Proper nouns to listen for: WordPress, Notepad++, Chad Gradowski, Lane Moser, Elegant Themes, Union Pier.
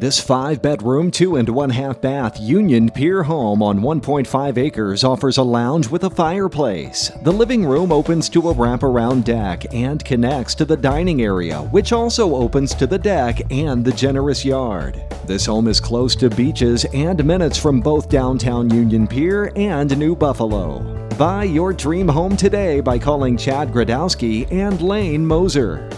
This 5-bedroom, 2 and 1/2 bath Union Pier home on 1.5 acres offers a lounge with a fireplace. The living room opens to a wraparound deck and connects to the dining area, which also opens to the deck and the generous yard. This home is close to beaches and minutes from both downtown Union Pier and New Buffalo. Buy your dream home today by calling Chad Gradowski and Lane Moser.